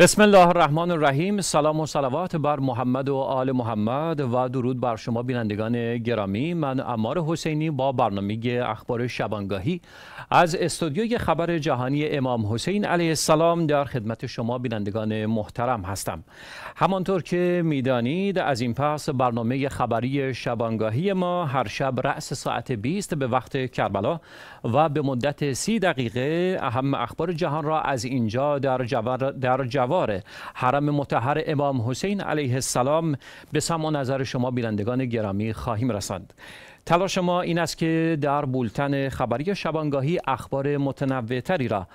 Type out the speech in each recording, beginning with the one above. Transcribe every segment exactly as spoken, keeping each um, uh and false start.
بسم الله الرحمن الرحیم. سلام و صلوات بر محمد و آل محمد و درود بر شما بینندگان گرامی. من عمار حسینی با برنامه اخبار شبانگاهی از استودیوی خبر جهانی امام حسین علیه السلام در خدمت شما بینندگان محترم هستم. همانطور که میدانید از این پس برنامه خبری شبانگاهی ما هر شب رأس ساعت بیست به وقت کربلا و به مدت سی دقیقه اهم اخبار جهان را از اینجا در جوار در جوار حرم مطهر امام حسین علیه السلام به سمع و نظر شما بینندگان گرامی خواهیم رساند. تلاش ما این است که در بولتن خبری شبانگاهی اخبار متنوعتری را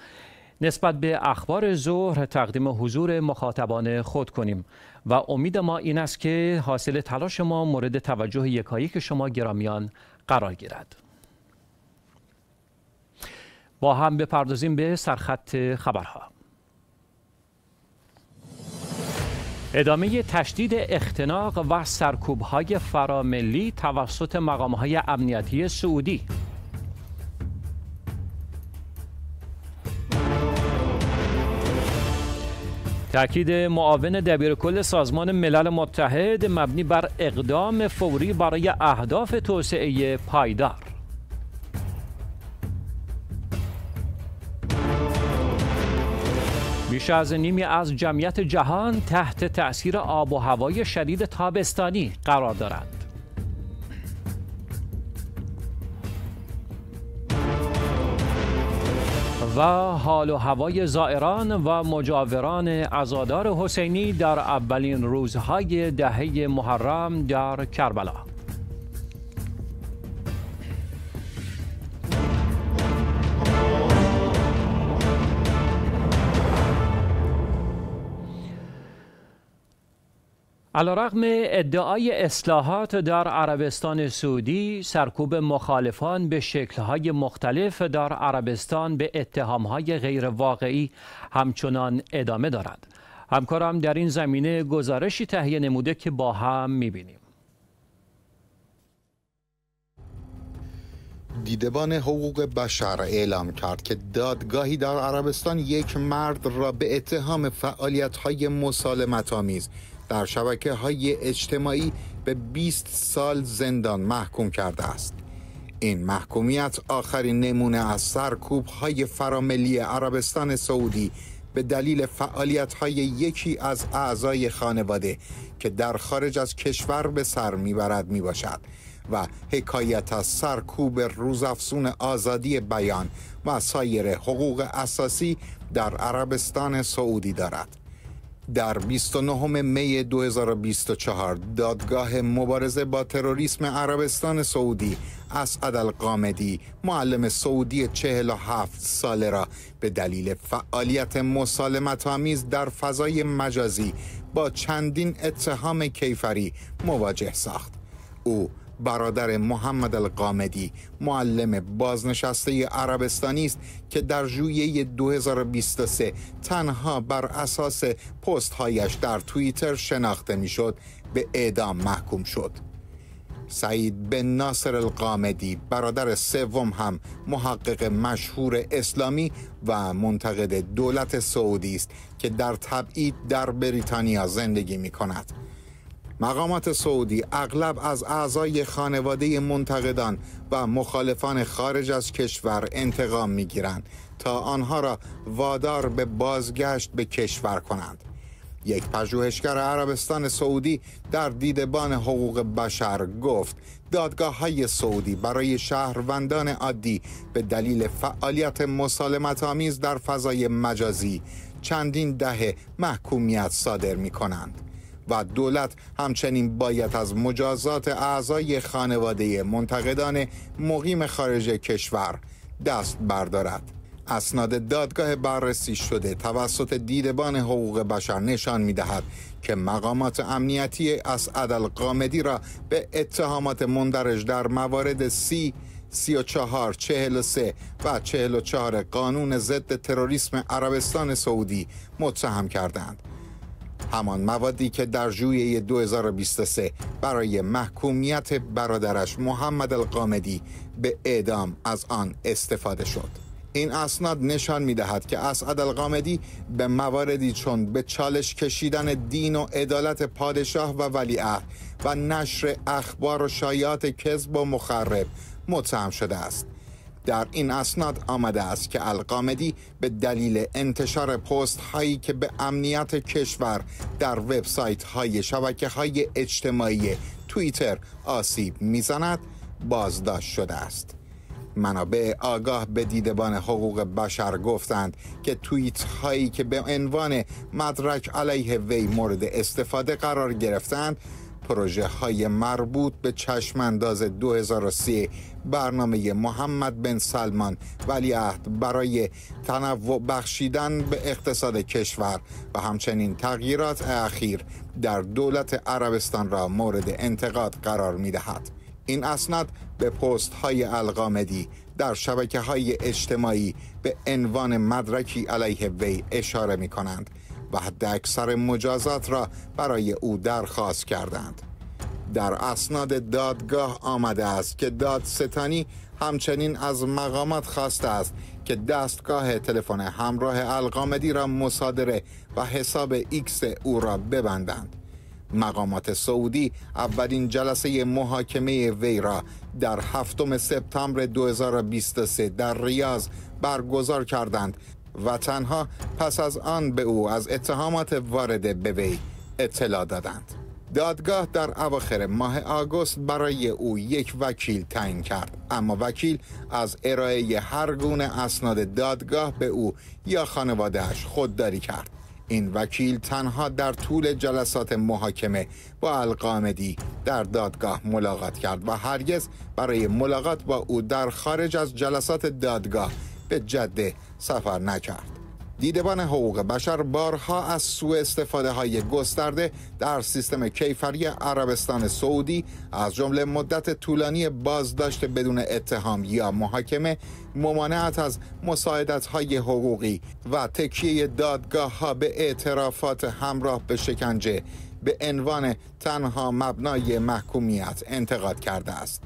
نسبت به اخبار ظهر تقدیم حضور مخاطبان خود کنیم و امید ما این است که حاصل تلاش ما مورد توجه یکایک شما گرامیان قرار گیرد. با هم بپردازیم به سرخط خبرها. ادامه تشدید اختناق و سرکوب‌های فراملی توسط مقام‌های امنیتی سعودی. تأکید معاون دبیرکل سازمان ملل متحد مبنی بر اقدام فوری برای اهداف توسعه پایدار. بیش از نیمی از جمعیت جهان تحت تأثیر آب و هوای شدید تابستانی قرار دارند. و حال و هوای زائران و مجاوران عزادار حسینی در اولین روزهای دهه محرم در کربلا. علیرغم ادعای اصلاحات در عربستان سعودی، سرکوب مخالفان به شکل‌های مختلف در عربستان به اتهام‌های غیرواقعی همچنان ادامه دارد. همکارم در این زمینه گزارشی تهیه نموده که با هم می‌بینیم. دیدبان حقوق بشر اعلام کرد که دادگاهی در عربستان یک مرد را به اتهام فعالیت‌های مسالمت‌آمیز در شبکه‌های اجتماعی به بیست سال زندان محکوم کرده است. این محکومیت آخرین نمونه از سرکوب‌های فراملی عربستان سعودی به دلیل فعالیت‌های یکی از اعضای خانواده که در خارج از کشور به سر میبرد میباشد و حکایت از سرکوب روزافزون آزادی بیان و سایر حقوق اساسی در عربستان سعودی دارد. در بیست و نهم می دو هزار و بیست و چهار دادگاه مبارزه با تروریسم عربستان سعودی اسعد القامدی معلم سعودی چهل و هفت ساله را به دلیل فعالیت مسالمت‌آمیز در فضای مجازی با چندین اتهام کیفری مواجه ساخت. او برادر محمد القامدی معلم بازنشسته عربستانی است که در ژوئیه دو هزار و بیست و سه تنها بر اساس پست‌هایش در توییتر شناخته می‌شد به اعدام محکوم شد. سعید بن ناصر القامدی برادر سوم هم محقق مشهور اسلامی و منتقد دولت سعودی است که در تبعید در بریتانیا زندگی می‌کند. مقامات سعودی اغلب از اعضای خانواده منتقدان و مخالفان خارج از کشور انتقام می‌گیرند تا آنها را وادار به بازگشت به کشور کنند. یک پژوهشگر عربستان سعودی در دیدبان حقوق بشر گفت دادگاه‌های سعودی برای شهروندان عادی به دلیل فعالیت مسالمت‌آمیز در فضای مجازی چندین دهه محکومیت صادر می‌کنند و دولت همچنین باید از مجازات اعضای خانواده منتقدان مقیم خارج کشور دست بردارد. اسناد دادگاه بررسی شده توسط دیدبان حقوق بشر نشان می‌دهد که مقامات امنیتی اسعد القامدی را به اتهامات مندرج در موارد سی، سی و چهار، چهل و سه و چهل و چهار قانون ضد تروریسم عربستان سعودی متهم کردند. همان موادی که در ژوئیه دو هزار و بیست و سه برای محکومیت برادرش محمد القامدی به اعدام از آن استفاده شد. این اسناد نشان می‌دهد که اسعد القامدی به مواردی چون به چالش کشیدن دین و عدالت پادشاه و ولیعهد و نشر اخبار و شایعات کذب و مخرب متهم شده است. در این اسناد آمده است که القامدی به دلیل انتشار پست هایی که به امنیت کشور در وبسایت های شبکه های اجتماعی توییتر آسیب میزند بازداشت شده است. منابع آگاه به دیدبان حقوق بشر گفتند که توییت هایی که به عنوان مدرک علیه وی مورد استفاده قرار گرفتند پروژه های مربوط به چشمانداز دو هزار و سه برنامه محمد بن سلمان ولیعهد برای تنوع بخشیدن به اقتصاد کشور و همچنین تغییرات اخیر در دولت عربستان را مورد انتقاد قرار می دهد. این اسناد به پست های القامدی در شبکه های اجتماعی به عنوان مدرکی علیه وی اشاره می کنند و حد اکثر مجازات را برای او درخواست کردند. در اسناد دادگاه آمده است که دادستانی همچنین از مقامات خواسته است که دستگاه تلفن همراه القامدی را مصادره و حساب ایکس او را ببندند. مقامات سعودی اولین جلسه محاکمه وی را در هفتم سپتامبر دو هزار و بیست و سه در ریاض برگزار کردند و تنها پس از آن به او از اتهامات وارد به وی اطلاع دادند. دادگاه در اواخر ماه آگوست برای او یک وکیل تعیین کرد، اما وکیل از ارائه هر گونه اسناد دادگاه به او یا خانواده‌اش خودداری کرد. این وکیل تنها در طول جلسات محاکمه با القامدی در دادگاه ملاقات کرد و هرگز برای ملاقات با او در خارج از جلسات دادگاه به جده سفر نکرد. دیدبان حقوق بشر بارها از سوء استفاده های گسترده در سیستم کیفری عربستان سعودی از جمله مدت طولانی بازداشت بدون اتهام یا محاکمه، ممانعت از مساعدت های حقوقی و تکیه دادگاه ها به اعترافات همراه به شکنجه به عنوان تنها مبنای محکومیت انتقاد کرده است.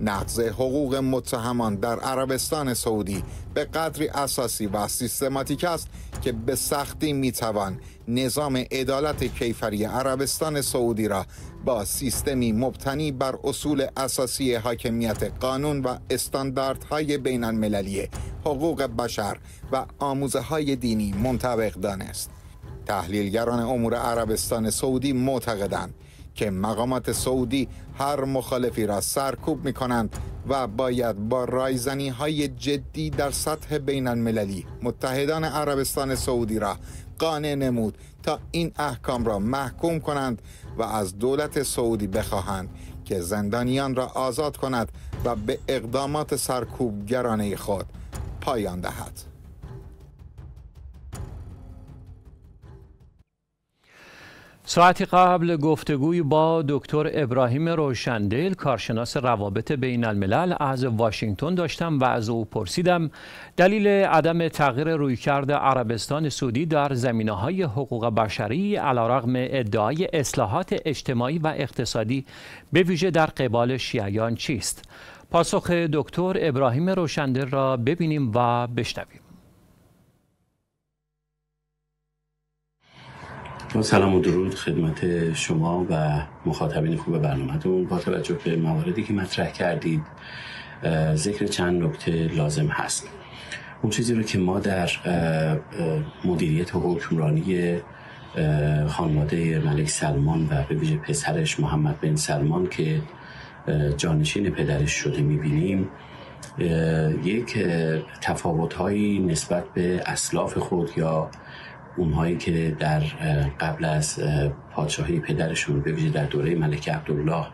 نقض حقوق متهمان در عربستان سعودی به قدری اساسی و سیستماتیک است که به سختی میتوان نظام عدالت کیفری عربستان سعودی را با سیستمی مبتنی بر اصول اساسی حاکمیت قانون و استانداردهای بین المللی حقوق بشر و آموزه های دینی منطبق دانست. تحلیلگران امور عربستان سعودی معتقدند که مقامات سعودی هر مخالفی را سرکوب می کنند و باید با رایزنی های جدی در سطح بین المللی متحدان عربستان سعودی را قانع نمود تا این احکام را محکوم کنند و از دولت سعودی بخواهند که زندانیان را آزاد کند و به اقدامات سرکوبگرانه خود پایان دهد. ساعتی قبل گفتگوی با دکتر ابراهیم روشندل کارشناس روابط بین الملل از واشنگتن داشتم و از او پرسیدم دلیل عدم تغییر رویکرد عربستان سعودی در زمینه‌های حقوق بشری علیرغم ادعای اصلاحات اجتماعی و اقتصادی به ویژه در قبال شیعیان چیست؟ پاسخ دکتر ابراهیم روشندل را ببینیم و بشنویم. سلام و درود خدمت شما و مخاطبین خوب برنامه‌تون. با توجه به مواردی که مطرح کردید ذکر چند نکته لازم هست. اون چیزی رو که ما در مدیریت و حکمرانی خانواده ملک سلمان و به ویژه پسرش محمد بن سلمان که جانشین پدرش شده می‌بینیم، یک تفاوت‌هایی نسبت به اسلاف خود یا اونهایی که در قبل از پادشاهی پدرشون به ویژه در دوره ملکه عبدالله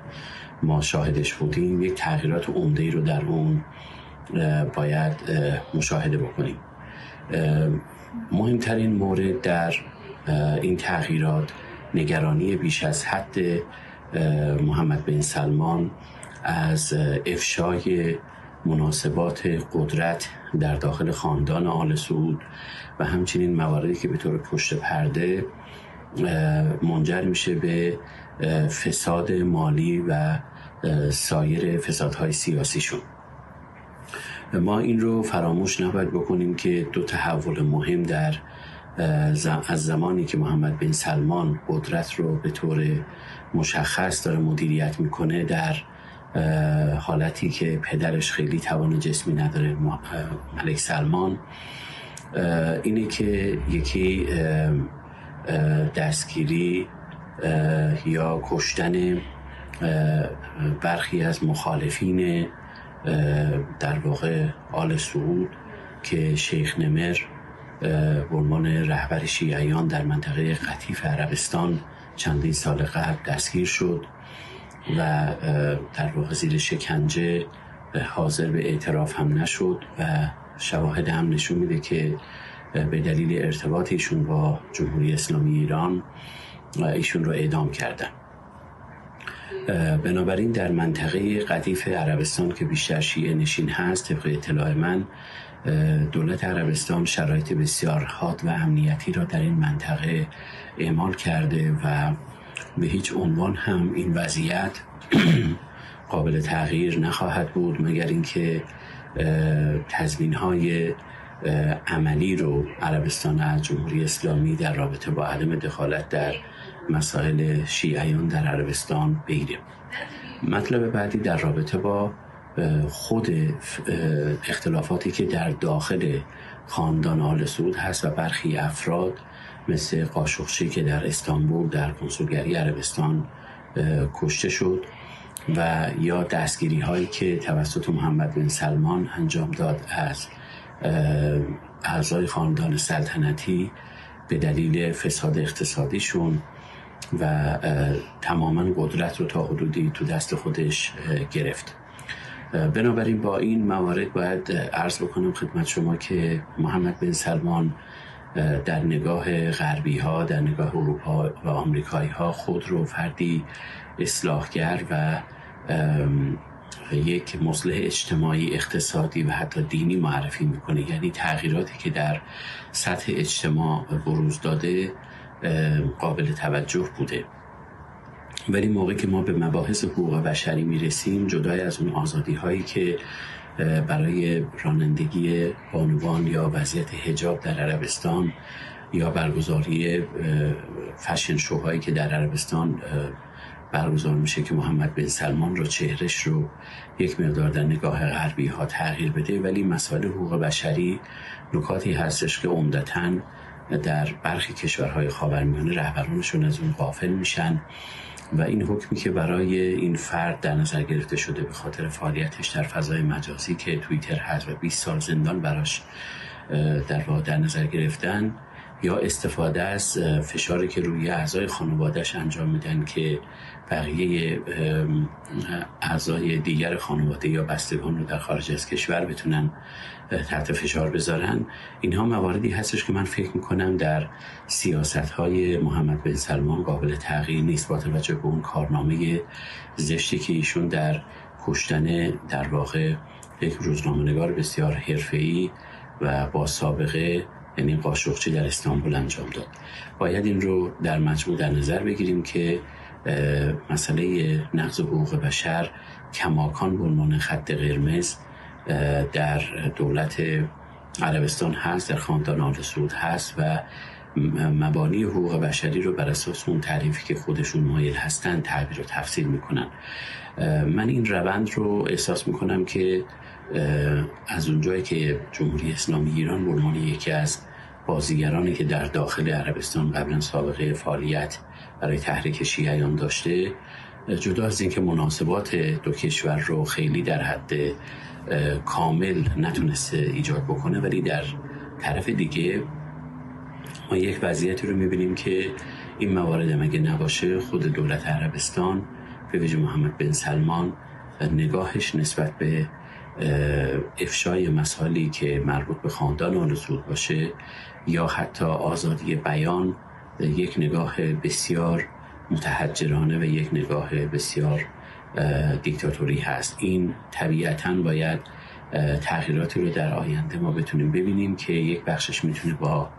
ما شاهدش بودیم یک تغییرات عمده‌ای رو در اون باید مشاهده بکنیم. مهمترین مورد در این تغییرات نگرانی بیش از حد محمد بن سلمان از افشای مناسبات قدرت در داخل خاندان آل سعود و همچنین مواردی که به طور پشت پرده منجر میشه به فساد مالی و سایر فسادهای سیاسی شون. ما این رو فراموش نباید بکنیم که دو تحول مهم در از زمانی که محمد بن سلمان قدرت رو به طور مشخص داره مدیریت میکنه در حالتی که پدرش خیلی توان جسمی نداره، ملک سلمان، اینه که یکی دستگیری یا کشتن برخی از مخالفین در واقع آل سعود که شیخ نمر به عنوان رهبر شیعیان در منطقه قطیف عربستان چندین سال قبل دستگیر شد و در واقع زیر شکنجه حاضر به اعتراف هم نشد و شواهد هم نشون میده که به دلیل ارتباطشون با جمهوری اسلامی ایران ایشون رو اعدام کردن. بنابراین در منطقه قطیف عربستان که بیشتر شیعه نشین هست، طبق اطلاع من دولت عربستان شرایط بسیار حاد و امنیتی را در این منطقه اعمال کرده و به هیچ عنوان هم این وضعیت قابل تغییر نخواهد بود مگر اینکه تضمین‌های عملی رو عربستان از جمهوری اسلامی در رابطه با عدم دخالت در مسائل شیعیان در عربستان بگیریم. مطلب بعدی در رابطه با خود اختلافاتی که در داخل خاندان آل سعود هست و برخی افراد مثل قاشقچی که در استانبول در کنسولگری عربستان کشته شد و یا دستگیری هایی که توسط محمد بن سلمان انجام داد از اعضای خاندان سلطنتی به دلیل فساد اقتصادیشون و تماما قدرت رو تا حدودی تو دست خودش گرفت. بنابراین با این موارد باید عرض بکنم خدمت شما که محمد بن سلمان در نگاه غربی ها، در نگاه اروپا و آمریکایی ها خود رو فردی اصلاحگر و یک مصلح اجتماعی، اقتصادی و حتی دینی معرفی میکنه. یعنی تغییراتی که در سطح اجتماع بروز داده قابل توجه بوده، ولی موقعی که ما به مباحث حقوق بشری میرسیم، جدای از اون آزادی هایی که برای رانندگی بانوان یا وضعیت حجاب در عربستان یا برگزاری فشن شوهایی که در عربستان برگزار میشه که محمد بن سلمان رو، چهرش رو یک مقدار در نگاه غربی ها تغییر بده، ولی مسائل حقوق بشری نکاتی هستش که عمدتاً در برخی کشورهای خاورمیانه رهبرانشون از اون غافل میشن و این حکمی که برای این فرد در نظر گرفته شده به خاطر فعالیتش در فضای مجازی که توییتر هست و بیست سال زندان براش در واقع در نظر گرفتن، یا استفاده از فشاری که روی اعضای خانوادهش انجام میدن که بقیه اعضای دیگر خانواده یا بستگان رو در خارج از کشور بتونن تحت فشار بذارن، اینها مواردی هستش که من فکر میکنم در سیاستهای محمد بن سلمان قابل تغییر نیست با توجه به اون کارنامه زشتی که ایشون در کشتن در واقع یک روزنامه‌نگار بسیار حرفه‌ای و با سابقه، یعنی قاشقچی، در استانبول انجام داد. باید این رو در مجموع در نظر بگیریم که مسئله نقض حقوق بشر کماکان به عنوان خط قرمز در دولت عربستان هست، در خاندان آل سعود هست و مبانی حقوق بشری رو بر اساس اون تعریفی که خودشون مایل هستن تعبیر و تفسیر میکنن. من این روند رو احساس میکنم که از اونجایی که جمهوری اسلامی ایران به عنوان یکی از بازیگرانی که در داخل عربستان قبلا سابقه فعالیت برای تحریک شیعیان داشته، جدا از اینکه مناسبات دو کشور رو خیلی در حد کامل نتونسته ایجاد بکنه، ولی در طرف دیگه ما یک وضعیتی رو میبینیم که این موارد مگه نباشه خود دولت عربستان به ویژه محمد بن سلمان نگاهش نسبت به افشای مسائلی که مربوط به خاندان آل سعود باشه یا حتی آزادی بیان یک نگاه بسیار متحجرانه و یک نگاه بسیار دیکتاتوری هست. این طبیعتاً باید تغییراتی رو در آینده ما بتونیم ببینیم که یک بخشش میتونه با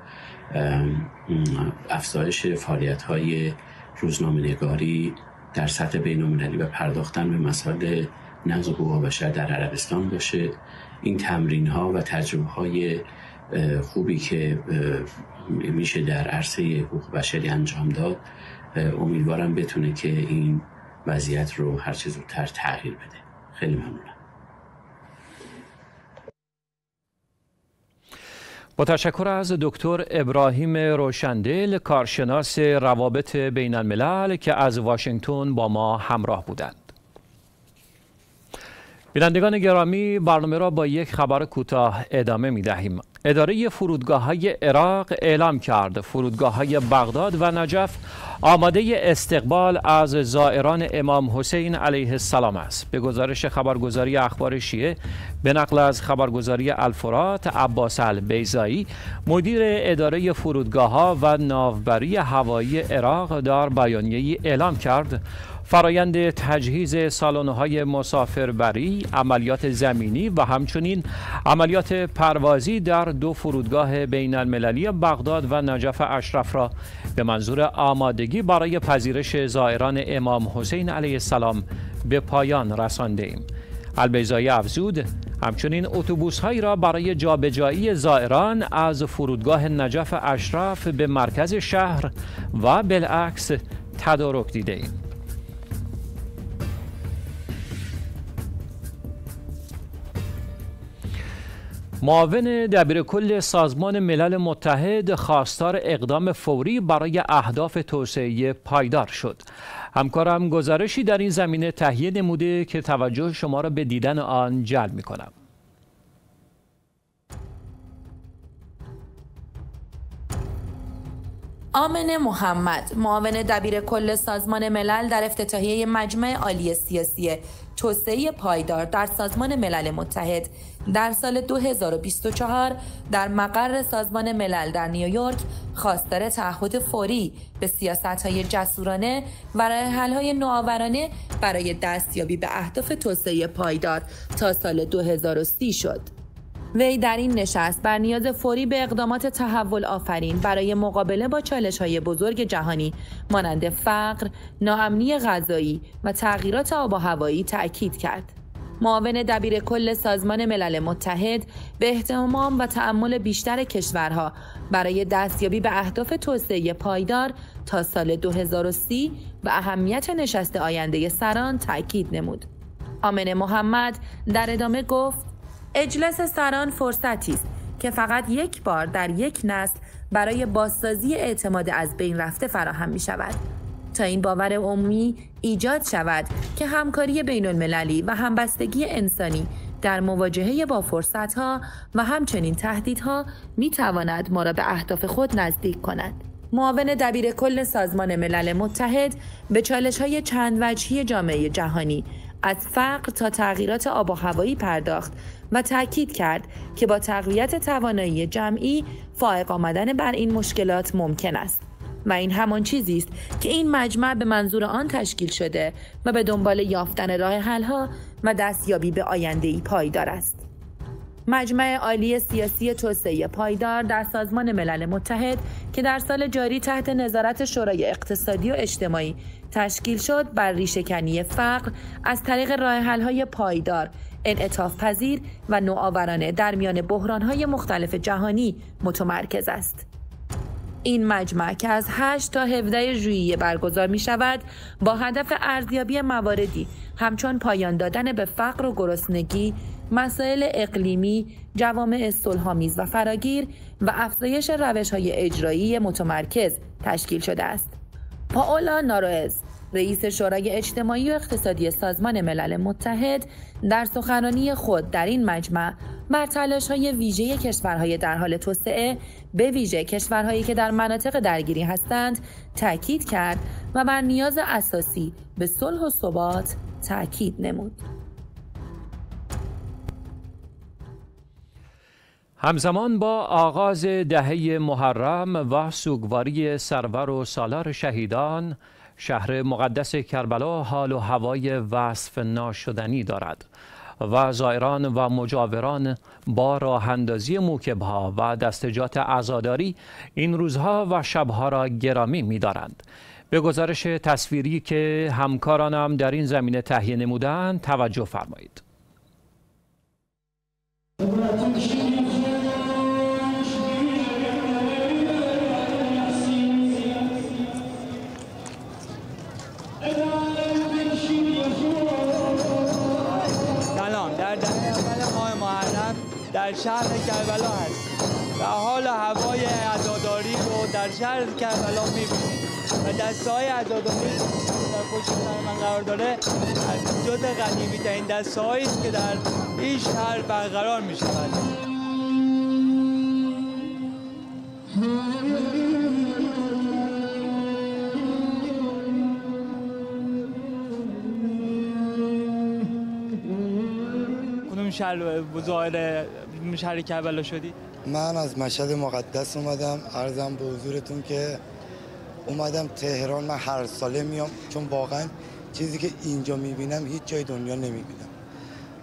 افزایش فعالیت‌های روزنامه‌نگاری در سطح بین‌المللی و پرداختن به مسائل نقض حقوق بشر در عربستان باشه، این تمرین ها و ترجمه های خوبی که میشه در عرصه حقوق بشری انجام داد، امیدوارم بتونه که این وضعیت رو هر چه زودتر تغییر بده. خیلی ممنونم. با تشکر از دکتر ابراهیم روشندل، کارشناس روابط بین الملل که از واشنگتن با ما همراه بودند. بینندگان گرامی، برنامه را با یک خبر کوتاه ادامه می دهیم. اداره فرودگاه‌های عراق اعلام کرد فرودگاه‌های بغداد و نجف آماده استقبال از زائران امام حسین علیه السلام است. به گزارش خبرگزاری اخبار شیعه به نقل از خبرگزاری الفرات، عباس البیزایی مدیر اداره فرودگاه‌ها و ناوبری هوایی عراق در بیانیه‌ای اعلام کرد فرایند تجهیز سالن‌های مسافربری، عملیات زمینی و همچنین عملیات پروازی در دو فرودگاه بین المللی بغداد و نجف اشرف را به منظور آمادگی برای پذیرش زائران امام حسین علیه السلام به پایان رسانده ایم. البیضایی افزود همچنین اتوبوس‌هایی را برای جابجایی زائران از فرودگاه نجف اشرف به مرکز شهر و بالعکس تدارک دیده ایم. معاون دبیرکل سازمان ملل متحد خواستار اقدام فوری برای اهداف توسعه پایدار شد. همکارم گزارشی در این زمینه تهیه نموده که توجه شما را به دیدن آن جلب می‌کنم. آمن محمد، معاون دبیرکل سازمان ملل در افتتاحیه مجمع عالی سیاسی توسعه پایدار در سازمان ملل متحد در سال دو هزار و بیست و چهار در مقر سازمان ملل در نیویورک خواستار تعهد فوری به سیاست‌های جسورانه و راه‌حل‌های نوآورانه برای دستیابی به اهداف توسعه پایدار تا سال دو هزار و سی شد. وی در این نشست بر نیاز فوری به اقدامات تحول آفرین برای مقابله با چالش‌های بزرگ جهانی مانند فقر، ناامنی غذایی و تغییرات آب و هوایی تأکید کرد. معاون دبیرکل سازمان ملل متحد به اهتمام و تأمل بیشتر کشورها برای دستیابی به اهداف توسعه پایدار تا سال دو هزار و سی و اهمیت نشست آینده سران تأکید نمود. آمن محمد در ادامه گفت: اجلاس سران فرصتی است که فقط یک بار در یک نسل برای بازسازی اعتماد از بین رفته فراهم می شود تا این باور عمومی ایجاد شود که همکاری بین المللی و همبستگی انسانی در مواجهه با فرصتها و همچنین تهدیدها می تواند ما را به اهداف خود نزدیک کند. معاون دبیرکل سازمان ملل متحد به چالش‌های چند وجهی جامعه جهانی از فقر تا تغییرات آب و هوایی پرداخت و تأکید کرد که با تقویت توانایی جمعی فائق آمدن بر این مشکلات ممکن است و این همان چیزی است که این مجمع به منظور آن تشکیل شده و به دنبال یافتن راه حل‌ها و دستیابی به آینده‌ای پایدار است. مجمع عالی سیاسی توسعه پایدار در سازمان ملل متحد که در سال جاری تحت نظارت شورای اقتصادی و اجتماعی تشکیل شد، بر ریشه‌کنی فقر از طریق راه‌حل‌های پایدار، انعطاف‌پذیر و نوآورانه در میان بحران‌های مختلف جهانی متمرکز است. این مجمع که از هشت تا هفده ژوئیه برگزار می شود با هدف ارزیابی مواردی همچون پایان دادن به فقر و گرسنگی، مسائل اقلیمی، جوامع صلح‌آمیز و فراگیر و افزایش روش‌های اجرایی متمرکز تشکیل شده است. پائولا ناروئز، رئیس شورای اجتماعی و اقتصادی سازمان ملل متحد، در سخنرانی خود در این مجمع بر تلاش‌های ویژه کشورهای در حال توسعه، به ویژه کشورهایی که در مناطق درگیری هستند، تأکید کرد و بر نیاز اساسی به صلح و ثبات تأکید نمود. همزمان با آغاز دهه محرم و سوگواری سرور و سالار شهیدان، شهر مقدس کربلا حال و هوای وصف ناشدنی دارد و زائران و مجاوران با راه‌اندازی موکب‌ها و دستجات عزاداری این روزها و شب‌ها را گرامی می‌دارند. به گزارش تصویری که همکارانم در این زمینه تهیه نمودند توجه فرمایید. سلام، در دهم اول ماه محرم در شهر کربلا هست و حال هوای عزاداری رو در شهر کربلا می‌بینیم و دسته‌های عزاداری در پشت سر من قرار داره از جزء قدیمی‌ترین دسته‌هایی است که در این شهر برقرار می‌شود. کدوم شهر ظاهر شهر کربلا شدی؟ من از مشهد مقدس اومدم. عرضم به حضورتون که اومدم تهران. من هر ساله میام چون واقعا چیزی که اینجا میبینم هیچ جای دنیا نمیبینم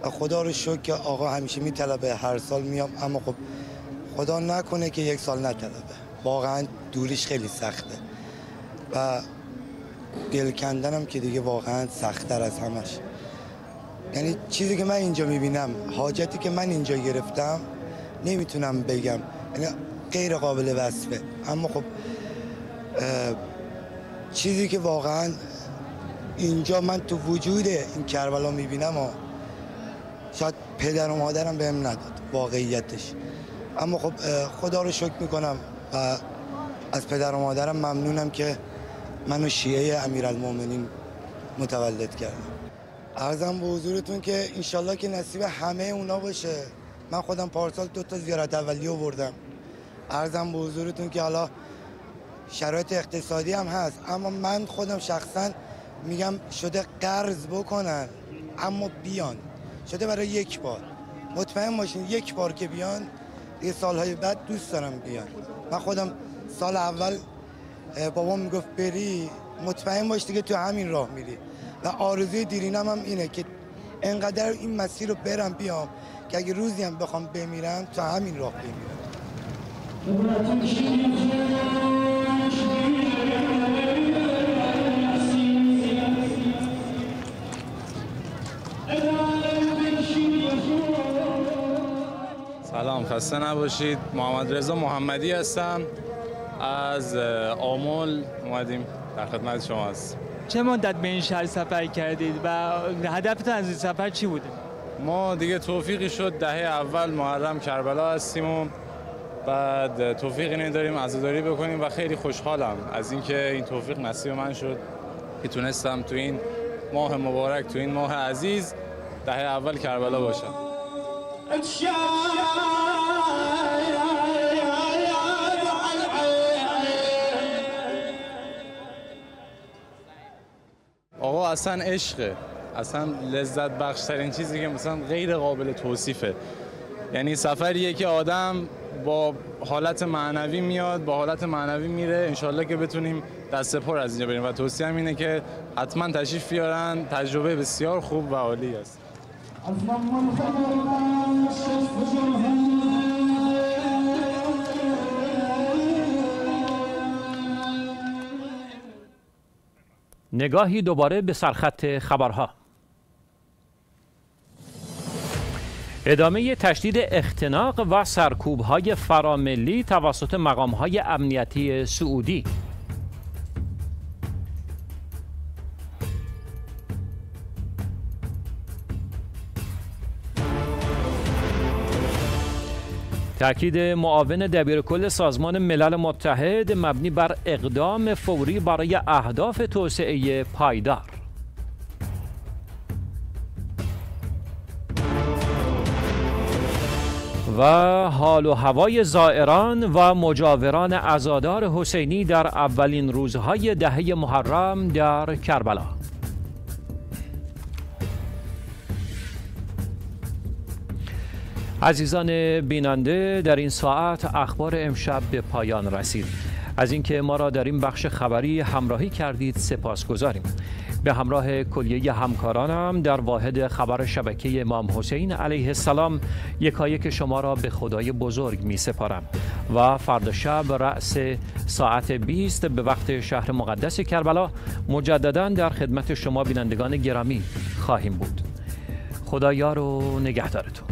و خدا رو شکر که آقا همیشه میطلبه، هر سال میام، اما خب خدا نکنه که یک سال نطلبه. واقعا دوریش خیلی سخته و دل کندنم که دیگه واقعا سخت‌تر از همش، یعنی چیزی که من اینجا میبینم، حاجتی که من اینجا گرفتم نمیتونم بگم، یعنی غیر قابل وصفه. اما خب چیزی که واقعا اینجا من تو وجود این کربلا میبینم و شاید پدر و مادرم بهم نداد واقعیتش، اما خب خدا رو شکر میکنم و از پدر و مادرم ممنونم که منو شیعه امیرالمومنین متولد کردم. عرضم به حضورتون که انشالله که نصیب همه اونا باشه. من خودم پارسال دو تا زیارت اولیه آوردم. عرضم به حضورتون که حالا شرایط اقتصادی هم هست، اما من خودم شخصا میگم شده قرض بکنن اما بیان، شده برای یک بار، مطمئن باشین یک بار که بیان دیگه سالهای بعد دوست دارم بیان. من خودم سال اول بابام میگفت بری مطمئن باش دیگه تو همین راه میری و آرزوی دیرینم هم اینه که انقدر این مسیر رو برم بیام که اگه روزی هم بخوام بمیرم تو همین راه بمیرم. سلام، خسته نباشید. محمد رضا محمدی هستم، از آمل اومدیم، در خدمت شما هستیم. چه مدت به این شهر سفر کردید و هدفتون از این سفر چی بوده؟ ما دیگه توفیقی شد دهه اول محرم کربلا هستیم و بعد توفیقی نداریم عزاداری بکنیم و خیلی خوشحالم از اینکه این توفیق نصیب من شد که تونستم تو این ماه مبارک، تو این ماه عزیز، دهه اول کربلا باشم. آقا اصلا عشقه، اصلا لذت بخشترین چیزی که مثلا غیر قابل توصیفه، یعنی سفریه که آدم با حالت معنوی میاد، با حالت معنوی میره. انشالله که بتونیم دست پر از اینجا بریم و توصیه هم اینه که حتما تشریف بیارن، تجربه بسیار خوب و عالی است. نگاهی دوباره به سرخط خبرها. ادامه تشدید اختناق و سرکوب‌های فراملی توسط مقام‌های امنیتی سعودی. تأکید معاون دبیرکل سازمان ملل متحد مبنی بر اقدام فوری برای اهداف توسعه پایدار. و حال و هوای زائران و مجاوران عزادار حسینی در اولین روزهای دهه محرم در کربلا. عزیزان بیننده، در این ساعت اخبار امشب به پایان رسید. از اینکه ما را در این بخش خبری همراهی کردید سپاسگزاریم. به همراه کلیه همکارانم در واحد خبر شبکه امام حسین علیه السلام یکایک شما را به خدای بزرگ می سپارم و فردا شب رأس ساعت بیست به وقت شهر مقدس کربلا مجددا در خدمت شما بینندگان گرامی خواهیم بود. خدا یار و نگهدارتون.